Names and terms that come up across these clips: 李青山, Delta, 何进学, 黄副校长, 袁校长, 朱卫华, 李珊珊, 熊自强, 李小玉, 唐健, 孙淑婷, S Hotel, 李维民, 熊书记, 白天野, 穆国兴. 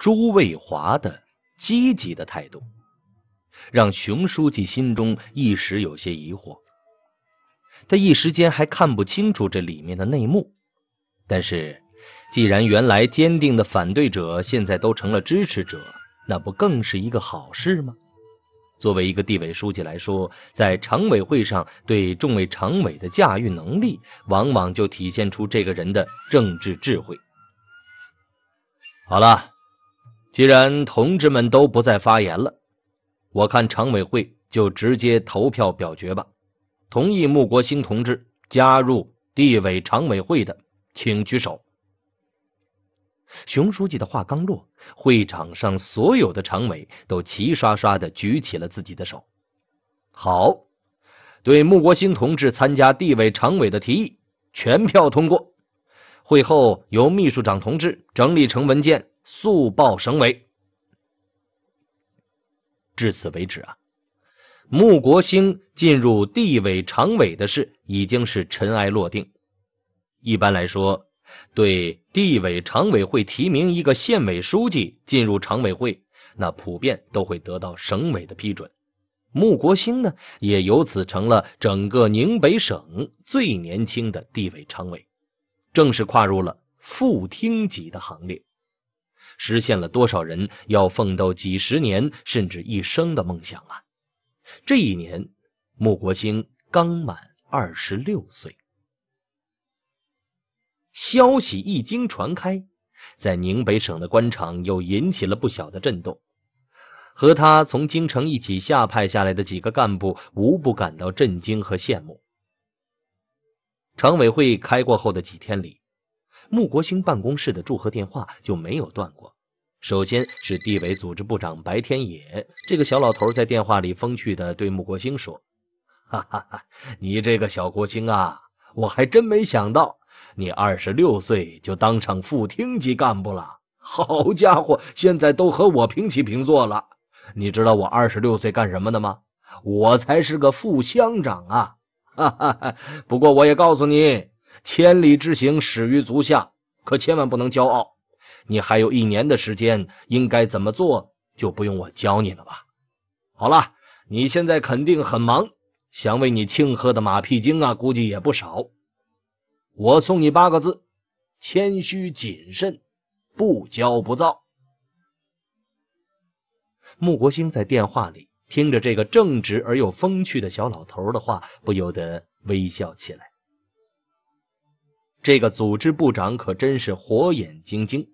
朱卫华的积极的态度，让熊书记心中一时有些疑惑。他一时间还看不清楚这里面的内幕，但是既然原来坚定的反对者现在都成了支持者，那不更是一个好事吗？作为一个地委书记来说，在常委会上对众委常委的驾驭能力，往往就体现出这个人的政治智慧。好了，既然同志们都不再发言了，我看常委会就直接投票表决吧。同意穆国兴同志加入地委常委会的，请举手。熊书记的话刚落，会场上所有的常委都齐刷刷地举起了自己的手。好，对穆国兴同志参加地委常委的提议全票通过。会后由秘书长同志整理成文件，速报省委。至此为止啊，穆国兴进入地委常委的事已经是尘埃落定。一般来说，对地委常委会提名一个县委书记进入常委会，那普遍都会得到省委的批准。穆国兴呢，也由此成了整个宁北省最年轻的地委常委，正式跨入了副厅级的行列，实现了多少人要奋斗几十年甚至一生的梦想啊！这一年，穆国兴刚满26岁。消息一经传开，在宁北省的官场又引起了不小的震动。和他从京城一起下派下来的几个干部，无不感到震惊和羡慕。常委会开过后的几天里，穆国兴办公室的祝贺电话就没有断过。首先是地委组织部长白天野，这个小老头在电话里风趣地对穆国兴说：“哈哈哈，你这个小国兴啊，我还真没想到。”你26岁就当上副厅级干部了，好家伙，现在都和我平起平坐了。你知道我26岁干什么的吗？我才是个副乡长啊！哈哈哈！不过我也告诉你，千里之行，始于足下，可千万不能骄傲。你还有1年的时间，应该怎么做就不用我教你了吧？好了，你现在肯定很忙，想为你庆贺的马屁精啊，估计也不少。我送你8个字：谦虚谨慎，不骄不躁。穆国兴在电话里听着这个正直而又风趣的小老头的话，不由得微笑起来。这个组织部长可真是火眼金睛，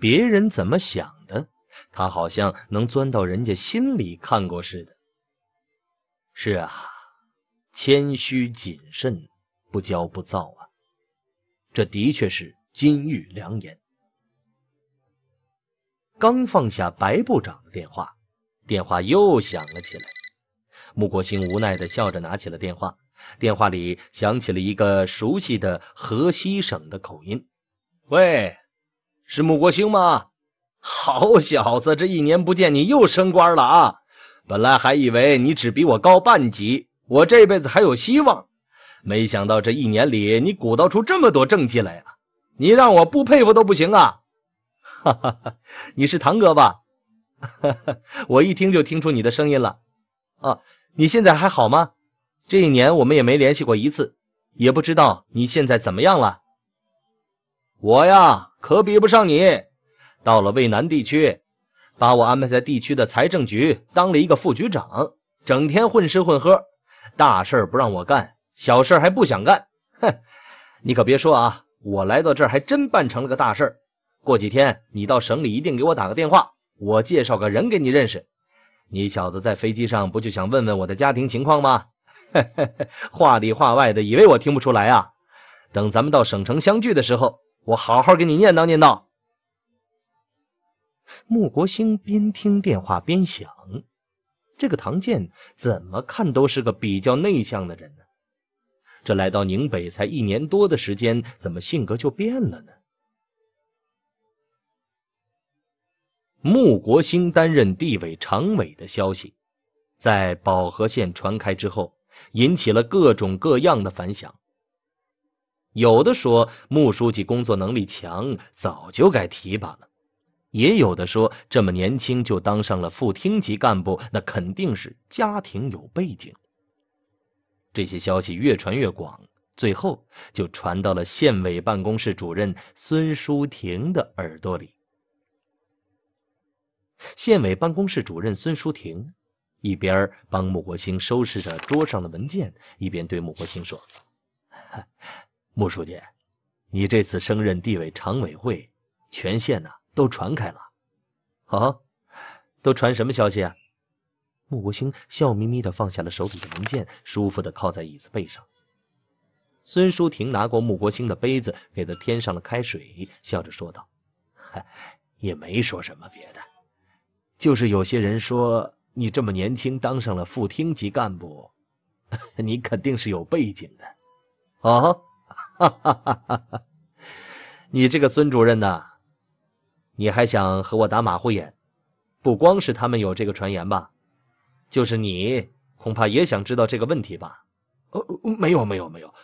别人怎么想的，他好像能钻到人家心里看过似的。是啊，谦虚谨慎，不骄不躁啊。这的确是金玉良言。刚放下白部长的电话，电话又响了起来。穆国兴无奈地笑着拿起了电话，电话里响起了一个熟悉的河西省的口音：“喂，是穆国兴吗？好小子，这1年不见你又升官了啊！本来还以为你只比我高半级，我这辈子还有希望。没想到这1年里你鼓捣出这么多政绩来啊！你让我不佩服都不行啊！”“哈哈哈，你是堂哥吧？哈哈，我一听就听出你的声音了。啊，你现在还好吗？这1年我们也没联系过一次，也不知道你现在怎么样了。”“我呀，可比不上你。到了渭南地区，把我安排在地区的财政局当了一个副局长，整天混吃混喝，大事不让我干，小事还不想干。哼，你可别说啊，我来到这儿还真办成了个大事。过几天你到省里一定给我打个电话，我介绍个人给你认识。你小子在飞机上不就想问问我的家庭情况吗？嘿嘿嘿，话里话外的，以为我听不出来啊？等咱们到省城相聚的时候，我好好给你念叨念叨。”穆国兴边听电话边想，这个唐健怎么看都是个比较内向的人呢。这来到宁北才1年多的时间，怎么性格就变了呢？穆国兴担任地委常委的消息，在保和县传开之后，引起了各种各样的反响。有的说穆书记工作能力强，早就该提拔了；也有的说这么年轻就当上了副厅级干部，那肯定是家庭有背景。这些消息越传越广，最后就传到了县委办公室主任孙淑婷的耳朵里。县委办公室主任孙淑婷一边帮穆国兴收拾着桌上的文件，一边对穆国兴说：“穆书记，你这次升任地委常委会，全县呢都传开了。”“哦，都传什么消息啊？”穆国兴笑眯眯地放下了手里的文件，舒服地靠在椅子背上。孙淑婷拿过穆国兴的杯子，给他添上了开水，笑着说道：“也没说什么别的，就是有些人说你这么年轻当上了副厅级干部，你肯定是有背景的。”“哦，哈哈哈哈，你这个孙主任呐，你还想和我打马虎眼？不光是他们有这个传言吧，就是你恐怕也想知道这个问题吧？”“没有，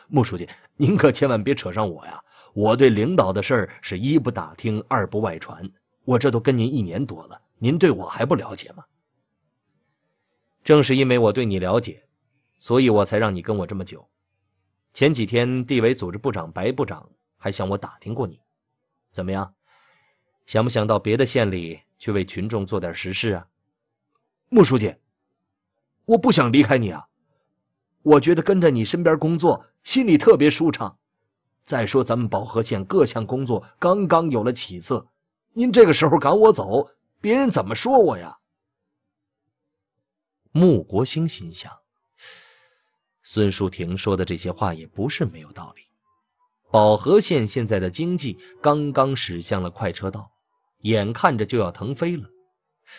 穆书记，您可千万别扯上我呀！我对领导的事儿是一不打听，二不外传。我这都跟您1年多了，您对我还不了解吗？”“正是因为我对你了解，所以我才让你跟我这么久。前几天地委组织部长白部长还向我打听过你，怎么样？想不想到别的县里去为群众做点实事啊？”“穆书记，我不想离开你啊！我觉得跟着你身边工作，心里特别舒畅。再说咱们保和县各项工作刚刚有了起色，您这个时候赶我走，别人怎么说我呀？”穆国兴心想，孙淑婷说的这些话也不是没有道理。保和县现在的经济刚刚驶向了快车道，眼看着就要腾飞了。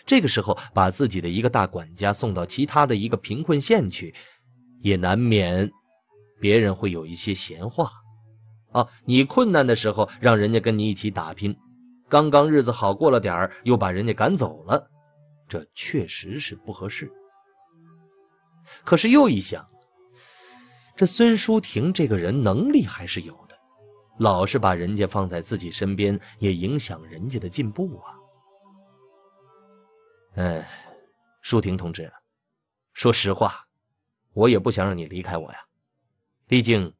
这个时候把自己的一个大管家送到其他的一个贫困县去，也难免别人会有一些闲话啊。你困难的时候让人家跟你一起打拼，刚刚日子好过了点儿，又把人家赶走了，这确实是不合适。可是又一想，这孙淑婷这个人能力还是有的，老是把人家放在自己身边，也影响人家的进步啊。“淑婷同志，说实话，我也不想让你离开我呀。毕竟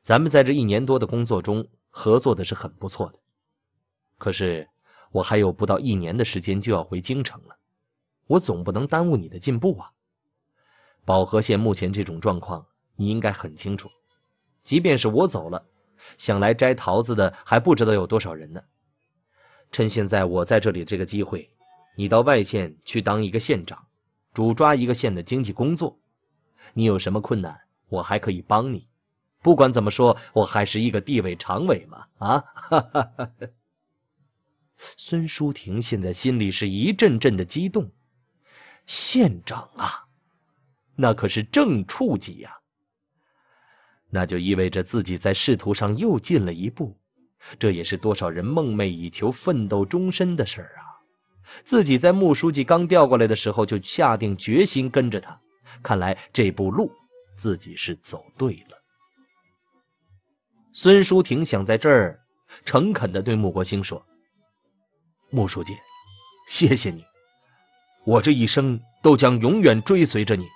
咱们在这1年多的工作中合作的是很不错的。可是我还有不到1年的时间就要回京城了，我总不能耽误你的进步啊。保和县目前这种状况你应该很清楚，即便是我走了，想来摘桃子的还不知道有多少人呢。趁现在我在这里这个机会，你到外县去当一个县长，主抓一个县的经济工作。你有什么困难，我还可以帮你。不管怎么说，我还是一个地委常委嘛，啊！”孙淑婷现在心里是一阵阵的激动，县长啊，那可是正处级啊。那就意味着自己在仕途上又进了一步，这也是多少人梦寐以求、奋斗终身的事儿啊。自己在穆书记刚调过来的时候就下定决心跟着他，看来这步路自己是走对了。孙淑婷想在这儿诚恳地对穆国兴说：“穆书记，谢谢你，我这一生都将永远追随着你。”“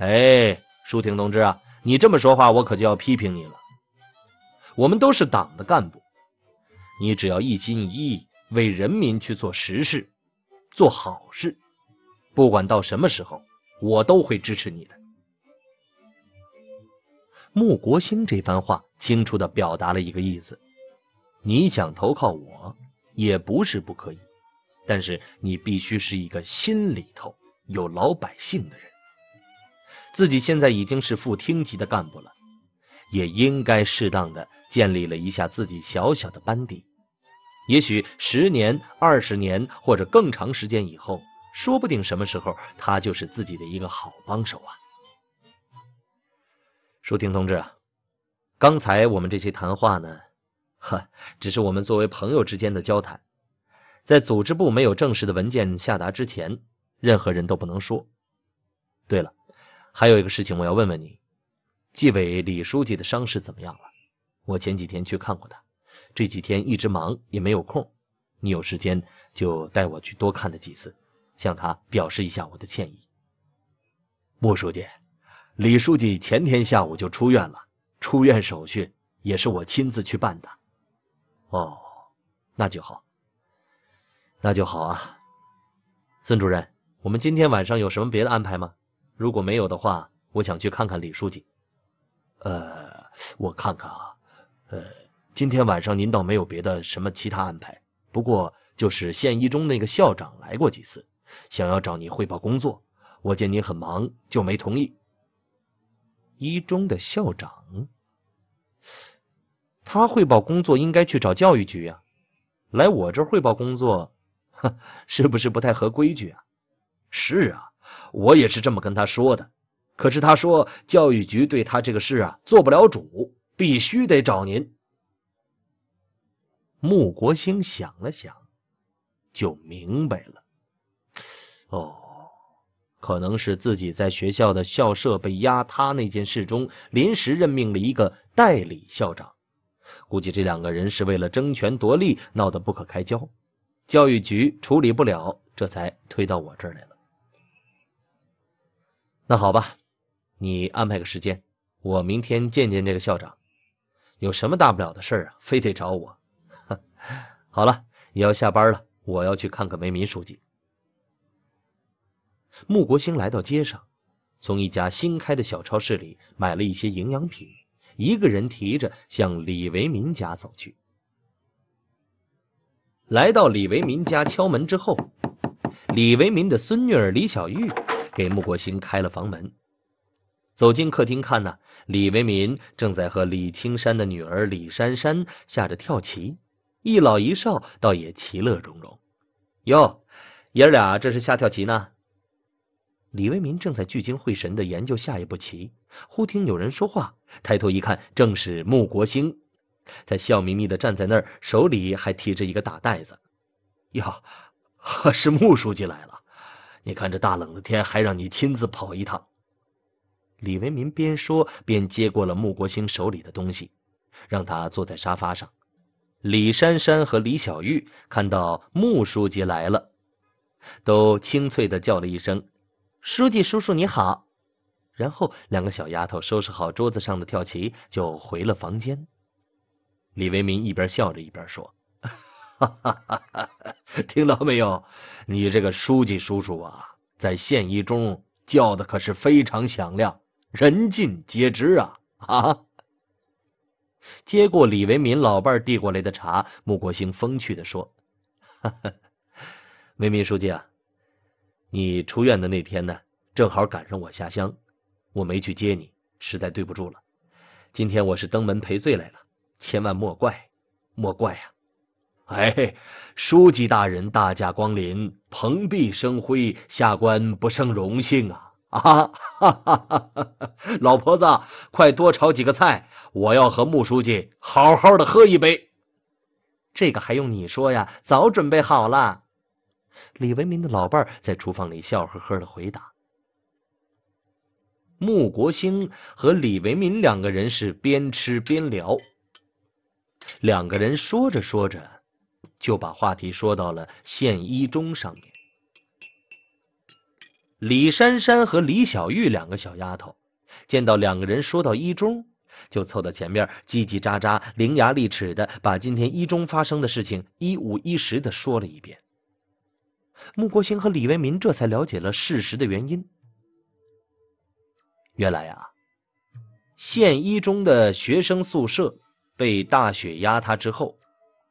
哎，淑婷同志啊，你这么说话我可就要批评你了。我们都是党的干部，你只要一心一意为人民去做实事，做好事，不管到什么时候我都会支持你的。”穆国兴这番话清楚地表达了一个意思：你想投靠我也不是不可以，但是你必须是一个心里头有老百姓的人。自己现在已经是副厅级的干部了，也应该适当地建立了一下自己小小的班底。也许10年、20年或者更长时间以后，说不定什么时候他就是自己的一个好帮手啊。“淑婷同志啊，刚才我们这些谈话呢，只是我们作为朋友之间的交谈，在组织部没有正式的文件下达之前，任何人都不能说。对了，还有一个事情我要问问你，纪委李书记的伤势怎么样了？我前几天去看过他，这几天一直忙也没有空，你有时间就带我去多看他几次，向他表示一下我的歉意。穆书记，李书记前天下午就出院了，出院手续也是我亲自去办的。哦，那就好，那就好啊。孙主任，我们今天晚上有什么别的安排吗？如果没有的话，我想去看看李书记。我看看啊，今天晚上您倒没有别的什么其他安排，不过就是县一中那个校长来过几次，想要找你汇报工作，我见你很忙，就没同意。一中的校长，他汇报工作应该去找教育局啊，来我这汇报工作，是不是不太合规矩啊？是啊，我也是这么跟他说的。可是他说，教育局对他这个事啊做不了主，必须得找您。穆国兴想了想，就明白了。哦，可能是自己在学校的校舍被压塌那件事中，临时任命了一个代理校长。估计这两个人是为了争权夺利，闹得不可开交。教育局处理不了，这才推到我这儿来了。那好吧。你安排个时间，我明天见见这个校长，有什么大不了的事儿啊，非得找我。好了，也要下班了，我要去看看梅民书记。穆国兴来到街上，从一家新开的小超市里买了一些营养品，一个人提着向李维民家走去。来到李维民家敲门之后，李维民的孙女儿李小玉给穆国兴开了房门。走进客厅看呢，李维民正在和李青山的女儿李珊珊下着跳棋，一老一少倒也其乐融融。哟，爷儿俩这是下跳棋呢？李维民正在聚精会神地研究下一步棋，忽听有人说话，抬头一看，正是穆国兴。他笑眯眯地站在那儿，手里还提着一个大袋子。哟，是穆书记来了，你看这大冷的天还让你亲自跑一趟。李维民边说边接过了穆国兴手里的东西，让他坐在沙发上。李珊珊和李小玉看到穆书记来了，都清脆地叫了一声“书记叔叔你好”，然后两个小丫头收拾好桌子上的跳棋，就回了房间。李维民一边笑着一边说：“哈哈哈哈，听到没有？你这个书记叔叔啊，在县一中叫的可是非常响亮，人尽皆知啊！”啊！接过李维民老伴递过来的茶，穆国兴风趣地说：“哈哈，维民书记啊，你出院的那天呢，正好赶上我下乡，我没去接你，实在对不住了。今天我是登门赔罪来了，千万莫怪，莫怪啊！”哎，书记大人大驾光临，蓬荜生辉，下官不胜荣幸啊！啊哈哈哈！老婆子，快多炒几个菜，我要和穆书记好好的喝一杯。这个还用你说呀？早准备好了。李文民的老伴在厨房里笑呵呵的回答。穆国兴和李文民两个人是边吃边聊，两个人说着说着，就把话题说到了县一中上面。李珊珊和李小玉两个小丫头见到两个人说到一中，就凑到前面叽叽喳喳伶牙俐齿的把今天一中发生的事情一五一十的说了一遍。穆国兴和李维民这才了解了事实的原因。原来啊，县一中的学生宿舍被大雪压塌之后，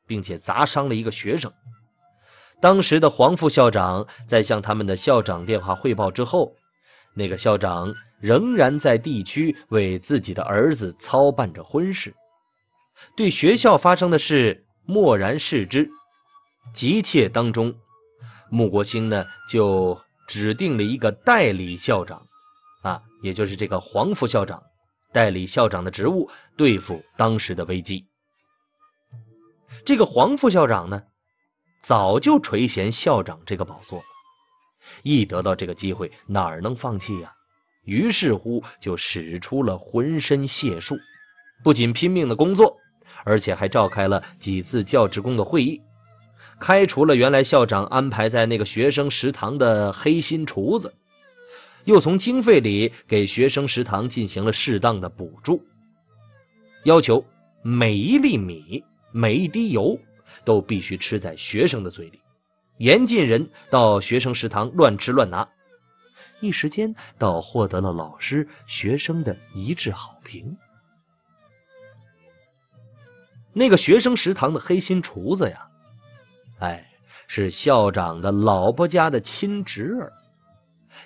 并且砸伤了一个学生。当时的黄副校长在向他们的校长电话汇报之后，那个校长仍然在地区为自己的儿子操办着婚事，对学校发生的事漠然视之。急切当中，穆国兴呢就指定了一个代理校长，也就是这个黄副校长，代理校长的职务对付当时的危机。这个黄副校长呢，早就垂涎校长这个宝座，一得到这个机会哪能放弃呀？于是乎就使出了浑身解数，不仅拼命的工作，而且还召开了几次教职工的会议，开除了原来校长安排在那个学生食堂的黑心厨子，又从经费里给学生食堂进行了适当的补助，要求每一粒米、每一滴油都必须吃在学生的嘴里，严禁人到学生食堂乱吃乱拿。一时间，倒获得了老师、学生的一致好评。那个学生食堂的黑心厨子呀，是校长的老婆家的亲侄儿。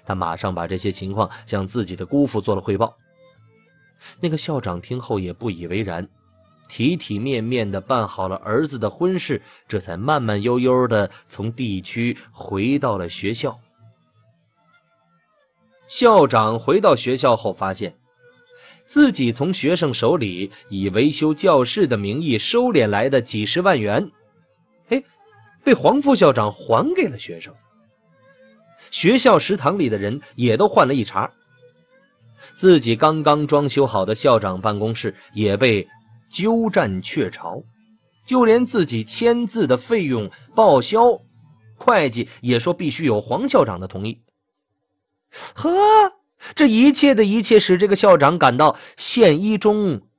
他马上把这些情况向自己的姑父做了汇报。那个校长听后也不以为然，体体面面地办好了儿子的婚事，这才慢慢悠悠地从地区回到了学校。校长回到学校后发现，自己从学生手里以维修教室的名义收敛来的几十万元，被黄副校长还给了学生。学校食堂里的人也都换了一茬，自己刚刚装修好的校长办公室也被鸠占鹊巢，就连自己签字的费用报销，会计也说必须有黄校长的同意。呵，这一切的一切使这个校长感到现一中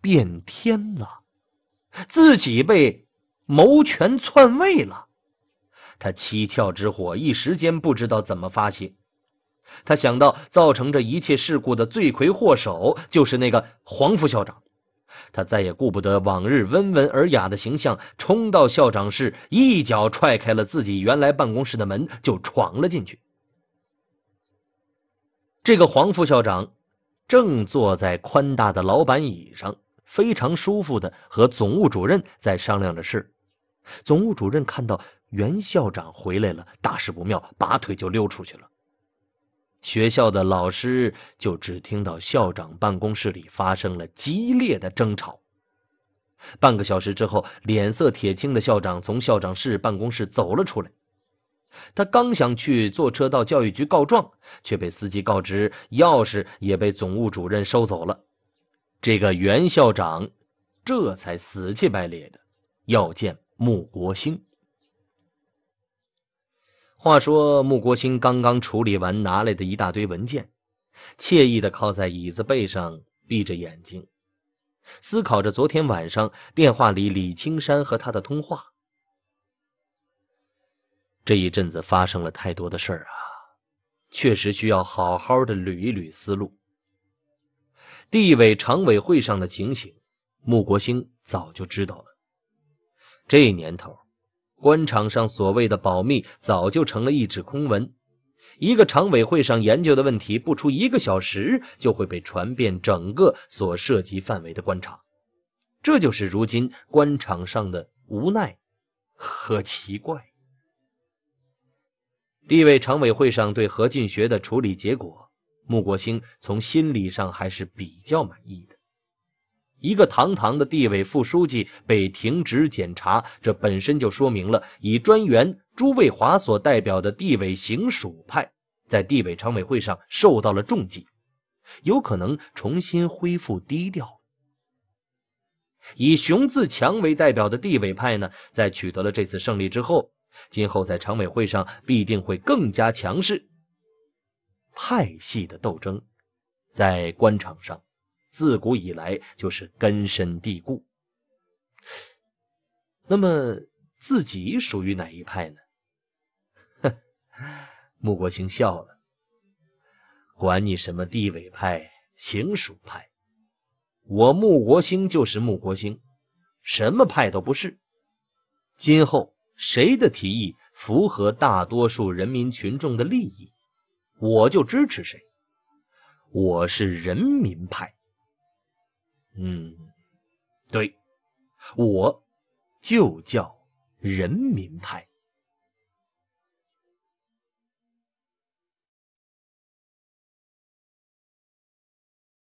变天了，自己被谋权篡位了。他七窍之火一时间不知道怎么发泄，他想到造成这一切事故的罪魁祸首就是那个黄副校长，他再也顾不得往日温文尔雅的形象，冲到校长室，一脚踹开了自己原来办公室的门，就闯了进去。这个黄副校长正坐在宽大的老板椅上，非常舒服的和总务主任在商量着事。总务主任看到袁校长回来了，大事不妙，拔腿就溜出去了。学校的老师就只听到校长办公室里发生了激烈的争吵。半个小时之后，脸色铁青的校长从校长室办公室走了出来。他刚想去坐车到教育局告状，却被司机告知钥匙也被总务主任收走了。这个袁校长这才死气白咧的要见穆国兴。话说穆国兴刚刚处理完拿来的一大堆文件，惬意的靠在椅子背上，闭着眼睛思考着昨天晚上电话里李青山和他的通话。这一阵子发生了太多的事儿啊，确实需要好好的捋一捋思路。地委常委会上的情形，穆国兴早就知道了。这年头，官场上所谓的保密早就成了一纸空文，一个常委会上研究的问题，不出一个小时就会被传遍整个所涉及范围的官场。这就是如今官场上的无奈和奇怪。地委常委会上对何进学的处理结果，穆国兴从心理上还是比较满意的。一个堂堂的地委副书记被停职检查，这本身就说明了以专员朱卫华所代表的地委行署派在地委常委会上受到了重击，有可能重新恢复低调。以熊自强为代表的地委派呢，在取得了这次胜利之后，今后在常委会上必定会更加强势。派系的斗争在官场上自古以来就是根深蒂固。那么自己属于哪一派呢？穆国兴笑了，管你什么地委派行署派，我穆国兴就是穆国兴，什么派都不是。今后谁的提议符合大多数人民群众的利益，我就支持谁。我是人民派。对，我就叫人民派。